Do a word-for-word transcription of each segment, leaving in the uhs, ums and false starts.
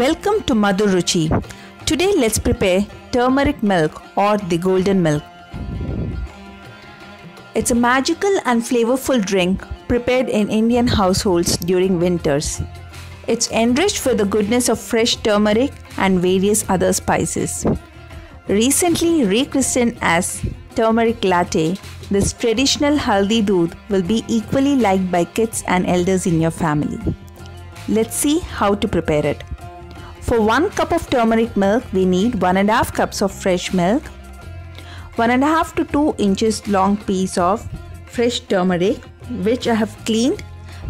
Welcome to Madhur Ruchi. Today let's prepare turmeric milk or the golden milk. It's a magical and flavorful drink prepared in Indian households during winters. It's enriched with the goodness of fresh turmeric and various other spices. Recently rechristened as turmeric latte, this traditional Haldi Dhoodh will be equally liked by kids and elders in your family. Let's see how to prepare it. For one cup of turmeric milk, we need one and a half cups of fresh milk, one and a half to two inches long piece of fresh turmeric which I have cleaned,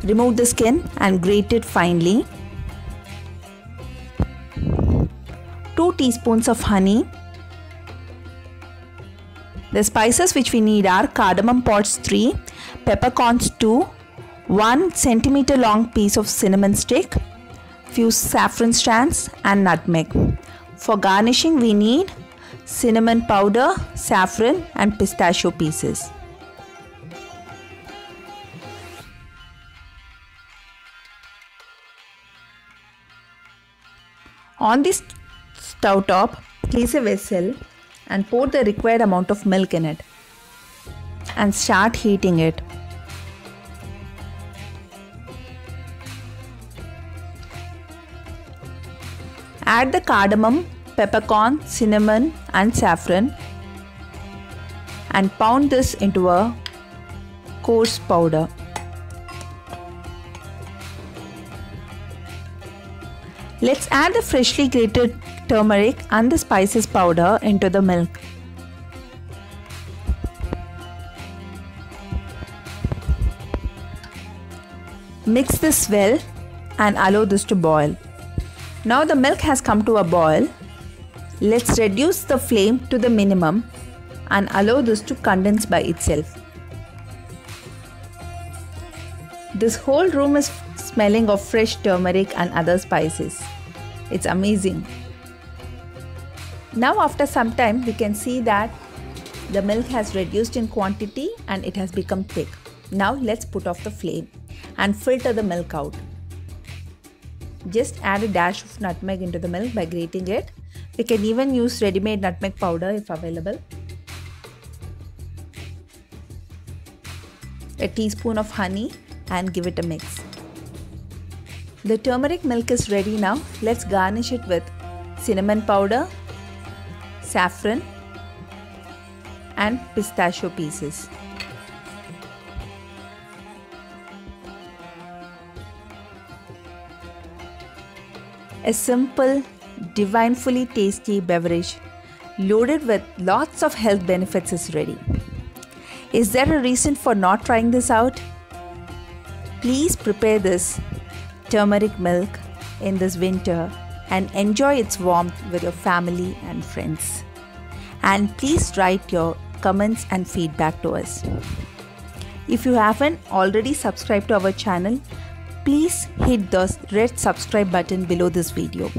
removed the skin and grated finely, two teaspoons of honey. The spices which we need are cardamom pods three, peppercorns two, one centimeter long piece of cinnamon stick, few saffron strands and nutmeg. For garnishing we need cinnamon powder, saffron and pistachio pieces. On this stove top, place a vessel and pour the required amount of milk in it and start heating it. Add the cardamom, peppercorn, cinnamon and saffron and pound this into a coarse powder. Let's add the freshly grated turmeric and the spices powder into the milk. Mix this well and allow this to boil. Now the milk has come to a boil. Let's reduce the flame to the minimum and allow this to condense by itself. This whole room is smelling of fresh turmeric and other spices. It's amazing. Now after some time we can see that the milk has reduced in quantity and it has become thick. Now let's put off the flame and filter the milk out. Just add a dash of nutmeg into the milk by grating it. We can even use ready-made nutmeg powder if available. A teaspoon of honey and give it a mix. The turmeric milk is ready now. Let's garnish it with cinnamon powder, saffron and pistachio pieces. A simple, divinely tasty beverage loaded with lots of health benefits is ready. Is there a reason for not trying this out? Please prepare this turmeric milk in this winter and enjoy its warmth with your family and friends. And please write your comments and feedback to us. If you haven't already subscribed to our channel, please hit the red subscribe button below this video.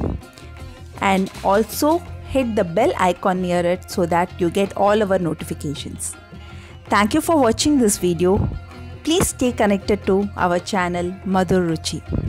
And also hit the bell icon near it so that you get all our notifications. Thank you for watching this video. Please stay connected to our channel Madhur Ruchi.